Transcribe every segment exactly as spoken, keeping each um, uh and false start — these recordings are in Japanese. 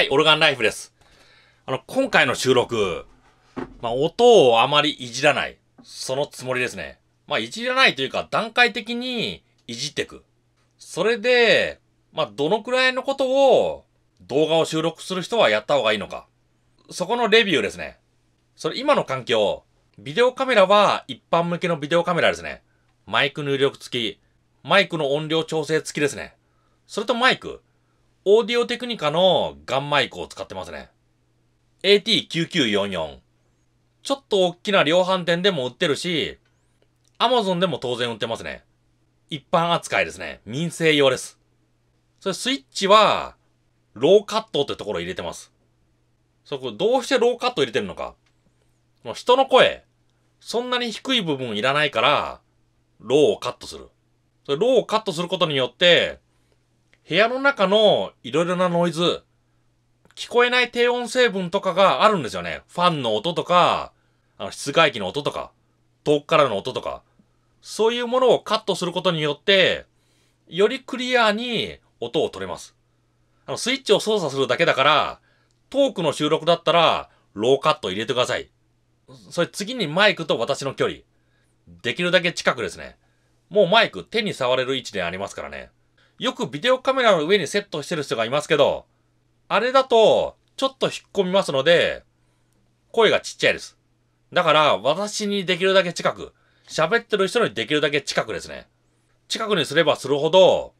はい、オルガンライフです。あの、今回の収録、まあ、音をあまりいじらない。そのつもりですね。まあ、いじらないというか、段階的にいじってく。それで、まあ、どのくらいのことを、動画を収録する人はやった方がいいのか。そこのレビューですね。それ、今の環境、ビデオカメラは一般向けのビデオカメラですね。マイク入力付き、マイクの音量調整付きですね。それとマイク。オーディオテクニカのガンマイクを使ってますね。エーティーきゅうきゅうよんよん。ちょっと大きな量販店でも売ってるし、Amazon でも当然売ってますね。一般扱いですね。民生用です。それスイッチは、ローカットってところを入れてます。そこどうしてローカット入れてるのか。人の声、そんなに低い部分いらないから、ローをカットする。それローをカットすることによって、部屋の中のいろいろなノイズ、聞こえない低音成分とかがあるんですよね。ファンの音とか、あの室外機の音とか、遠くからの音とか。そういうものをカットすることによって、よりクリアに音を取れます。あのスイッチを操作するだけだから、トークの収録だったら、ローカット入れてください。それ次にマイクと私の距離。できるだけ近くですね。もうマイク手に触れる位置でありますからね。よくビデオカメラの上にセットしてる人がいますけど、あれだとちょっと引っ込みますので、声がちっちゃいです。だから私にできるだけ近く、喋ってる人にできるだけ近くですね。近くにすればするほど、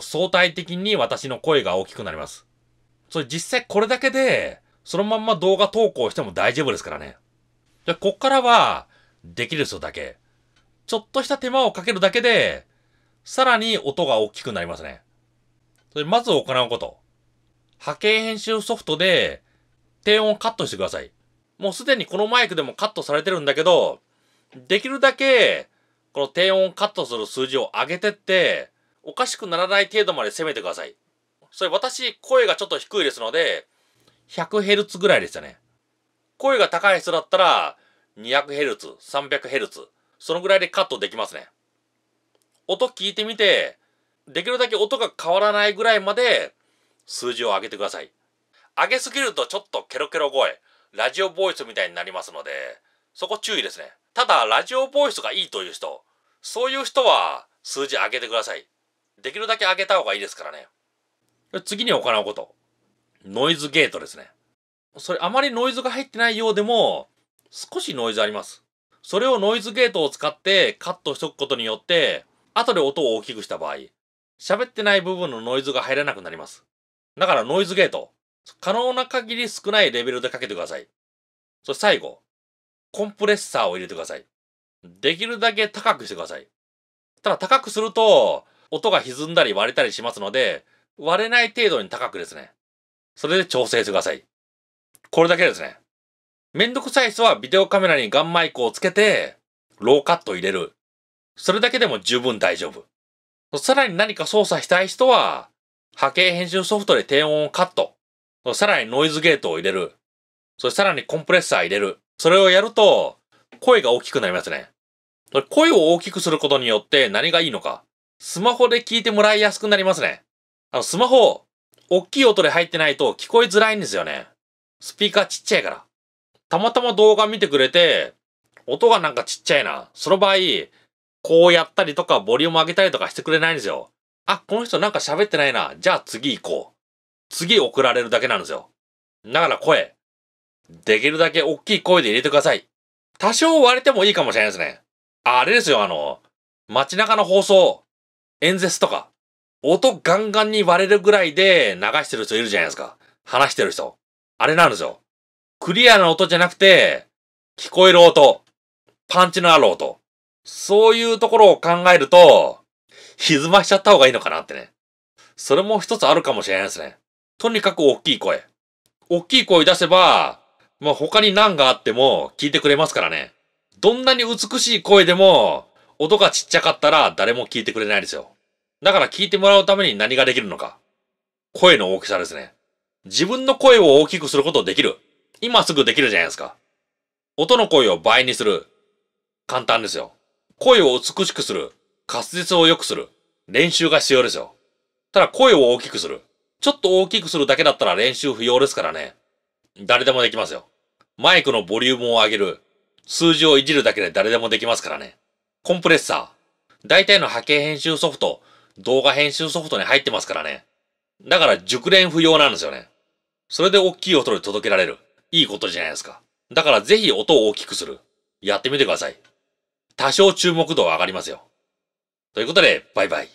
相対的に私の声が大きくなります。それ実際これだけで、そのまんま動画投稿しても大丈夫ですからね。で、こっからは、できる人だけ。ちょっとした手間をかけるだけで、さらに音が大きくなりますね。それまず行うこと。波形編集ソフトで低音をカットしてください。もうすでにこのマイクでもカットされてるんだけど、できるだけこの低音をカットする数字を上げてって、おかしくならない程度まで攻めてください。それ私、声がちょっと低いですので、ひゃくヘルツ ぐらいでしたね。声が高い人だったら、にひゃくヘルツ、さんびゃくヘルツ、そのぐらいでカットできますね。音聞いてみて、できるだけ音が変わらないぐらいまで数字を上げてください。上げすぎるとちょっとケロケロ声、ラジオボイスみたいになりますので、そこ注意ですね。ただ、ラジオボイスがいいという人、そういう人は数字上げてください。できるだけ上げた方がいいですからね。次に行うこと。ノイズゲートですね。それあまりノイズが入ってないようでも、少しノイズあります。それをノイズゲートを使ってカットしとくことによって、後で音を大きくした場合、喋ってない部分のノイズが入らなくなります。だからノイズゲート、可能な限り少ないレベルでかけてください。そして最後、コンプレッサーを入れてください。できるだけ高くしてください。ただ高くすると、音が歪んだり割れたりしますので、割れない程度に高くですね。それで調整してください。これだけですね。めんどくさい人はビデオカメラにガンマイクをつけて、ローカットを入れる。それだけでも十分大丈夫。さらに何か操作したい人は、波形編集ソフトで低音をカット。さらにノイズゲートを入れる。そしてさらにコンプレッサー入れる。それをやると、声が大きくなりますね。声を大きくすることによって何がいいのか。スマホで聞いてもらいやすくなりますね。あの、スマホ、大きい音で入ってないと聞こえづらいんですよね。スピーカーちっちゃいから。たまたま動画見てくれて、音がなんかちっちゃいな。その場合、こうやったりとか、ボリューム上げたりとかしてくれないんですよ。あ、この人なんか喋ってないな。じゃあ次行こう。次送られるだけなんですよ。だから声。できるだけ大きい声で入れてください。多少割れてもいいかもしれないですね。あれですよ、あの、街中の放送、演説とか、音ガンガンに割れるぐらいで流してる人いるじゃないですか。話してる人。あれなんですよ。クリアな音じゃなくて、聞こえる音、パンチのある音。そういうところを考えると、歪ましちゃった方がいいのかなってね。それも一つあるかもしれないですね。とにかく大きい声。大きい声出せば、まあ、他に何があっても聞いてくれますからね。どんなに美しい声でも、音がちっちゃかったら誰も聞いてくれないですよ。だから聞いてもらうために何ができるのか。声の大きさですね。自分の声を大きくすることできる。今すぐできるじゃないですか。音の声を倍にする。簡単ですよ。声を美しくする。滑舌を良くする。練習が必要ですよ。ただ声を大きくする。ちょっと大きくするだけだったら練習不要ですからね。誰でもできますよ。マイクのボリュームを上げる、数字をいじるだけで誰でもできますからね。コンプレッサー。大体の波形編集ソフト、動画編集ソフトに入ってますからね。だから熟練不要なんですよね。それで大きい音で届けられる。いいことじゃないですか。だからぜひ音を大きくする。やってみてください。多少注目度は上がりますよ。ということで、バイバイ。